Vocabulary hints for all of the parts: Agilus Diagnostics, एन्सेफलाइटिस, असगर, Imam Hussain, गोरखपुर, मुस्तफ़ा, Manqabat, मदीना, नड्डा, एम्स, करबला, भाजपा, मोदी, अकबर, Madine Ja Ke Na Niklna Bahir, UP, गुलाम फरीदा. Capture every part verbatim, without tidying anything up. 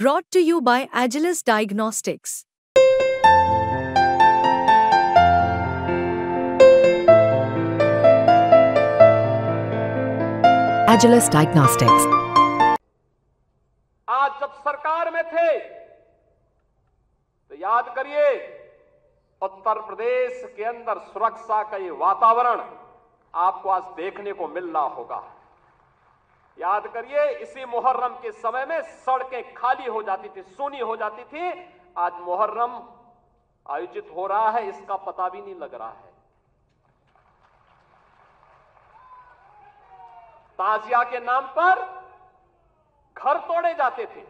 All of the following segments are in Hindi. Brought to you by Agilus Diagnostics. Agilus Diagnostics. आज जब सरकार में थे तो याद करिए, उत्तर प्रदेश के अंदर सुरक्षा का ये वातावरण आपको आज देखने को मिल रहा होगा। याद करिए, इसी मुहर्रम के समय में सड़कें खाली हो जाती थी, सूनी हो जाती थी। आज मुहर्रम आयोजित हो रहा है, इसका पता भी नहीं लग रहा है। ताजिया के नाम पर घर तोड़े जाते थे,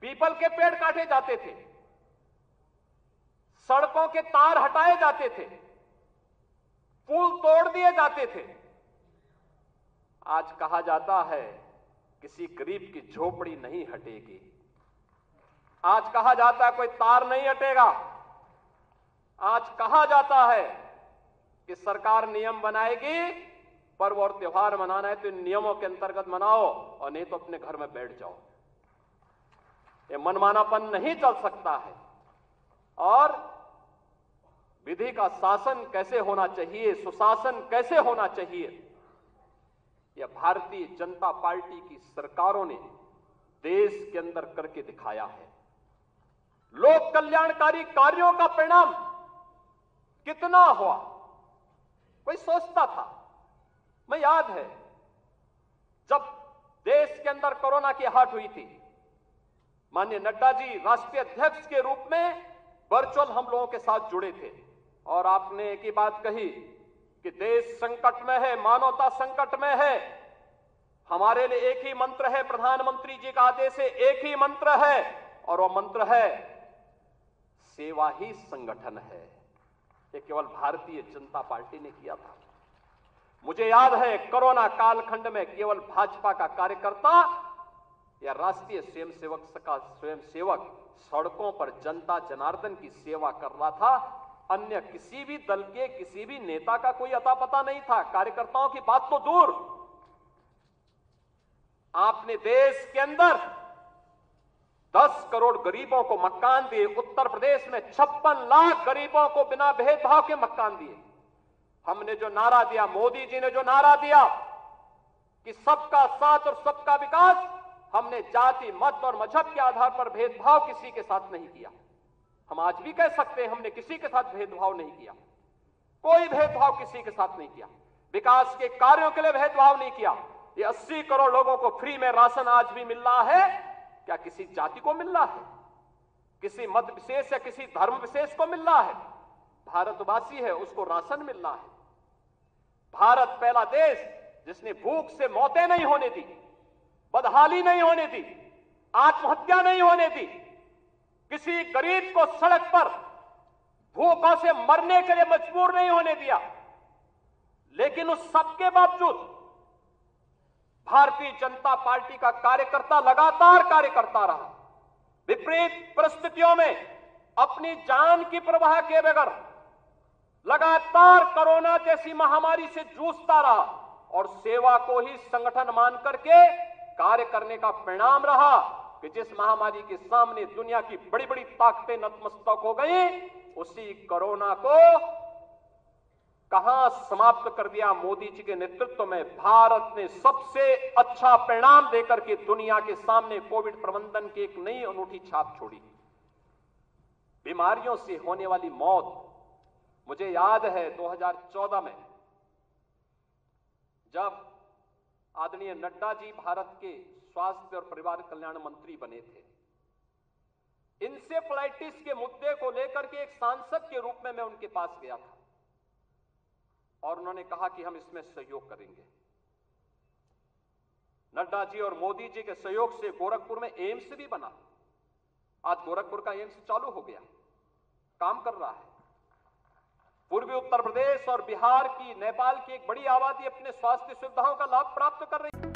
पीपल के पेड़ काटे जाते थे, सड़कों के तार हटाए जाते थे, पुल तोड़ दिए जाते थे। आज कहा जाता है किसी गरीब की झोपड़ी नहीं हटेगी। आज कहा जाता है कोई तार नहीं हटेगा। आज कहा जाता है कि सरकार नियम बनाएगी, पर्व और त्योहार मनाना है तो नियमों के अंतर्गत मनाओ और नहीं तो अपने घर में बैठ जाओ। ये मनमानापन नहीं चल सकता है। और विधि का शासन कैसे होना चाहिए, सुशासन कैसे होना चाहिए, यह भारतीय जनता पार्टी की सरकारों ने देश के अंदर करके दिखाया है। लोक कल्याणकारी कार्यों का परिणाम कितना हुआ, कोई सोचता था? मैं याद है जब देश के अंदर कोरोना की आहट हुई थी, माननीय नड्डा जी राष्ट्रीय अध्यक्ष के रूप में वर्चुअल हम लोगों के साथ जुड़े थे और आपने एक ही बात कही कि देश संकट में है, मानवता संकट में है। हमारे लिए एक ही मंत्र है, प्रधानमंत्री जी का आदेश है, एक ही मंत्र है और वह मंत्र है सेवा ही संगठन है। ये केवल भारतीय जनता पार्टी ने किया था। मुझे याद है कोरोना कालखंड में केवल भाजपा का कार्यकर्ता या राष्ट्रीय स्वयंसेवक का स्वयंसेवक सड़कों पर जनता जनार्दन की सेवा कर रहा था। अन्य किसी भी दल के किसी भी नेता का कोई अता पता नहीं था, कार्यकर्ताओं की बात तो दूर। आपने देश के अंदर दस करोड़ गरीबों को मकान दिए, उत्तर प्रदेश में छप्पन लाख गरीबों को बिना भेदभाव के मकान दिए। हमने जो नारा दिया, मोदी जी ने जो नारा दिया कि सबका साथ और सबका विकास, हमने जाति मत और मजहब के आधार पर भेदभाव किसी के साथ नहीं किया। हम आज भी कह सकते हैं हमने किसी के साथ भेदभाव नहीं किया, कोई भेदभाव किसी के साथ नहीं किया, विकास के कार्यों के लिए भेदभाव नहीं किया। ये अस्सी करोड़ लोगों को फ्री में राशन आज भी मिल रहा है। क्या किसी जाति को मिल रहा है, किसी मत विशेष या किसी धर्म विशेष को मिल रहा है? भारतवासी है, उसको राशन मिल रहा है। भारत पहला देश जिसने भूख से मौतें नहीं होने दी, बदहाली नहीं होने दी, आत्महत्या नहीं होने दी, किसी गरीब को सड़क पर भूखों से मरने के लिए मजबूर नहीं होने दिया। लेकिन उस सबके बावजूद भारतीय जनता पार्टी का कार्यकर्ता लगातार कार्य करता रहा, विपरीत परिस्थितियों में अपनी जान की परवाह किए बगैर लगातार कोरोना जैसी महामारी से जूझता रहा और सेवा को ही संगठन मान करके कार्य करने का परिणाम रहा कि जिस महामारी के सामने दुनिया की बड़ी बड़ी ताकतें नतमस्तक हो गई, उसी कोरोना को कहां समाप्त कर दिया मोदी जी के नेतृत्व में। भारत ने सबसे अच्छा परिणाम देकर के दुनिया के सामने कोविड प्रबंधन की एक नई अनूठी छाप छोड़ी। बीमारियों से होने वाली मौत, मुझे याद है दो हज़ार चौदह में जब आदरणीय नड्डा जी भारत के स्वास्थ्य और परिवार कल्याण मंत्री बने थे, एन्सेफलाइटिस के मुद्दे को लेकर के एक सांसद के रूप में मैं उनके पास गया था और उन्होंने कहा कि हम इसमें सहयोग करेंगे। नड्डा जी और मोदी जी के सहयोग से गोरखपुर में एम्स भी बना। आज गोरखपुर का एम्स चालू हो गया, काम कर रहा है। पूर्वी उत्तर प्रदेश और बिहार की, नेपाल की एक बड़ी आबादी अपने स्वास्थ्य सुविधाओं का लाभ प्राप्त कर रही है।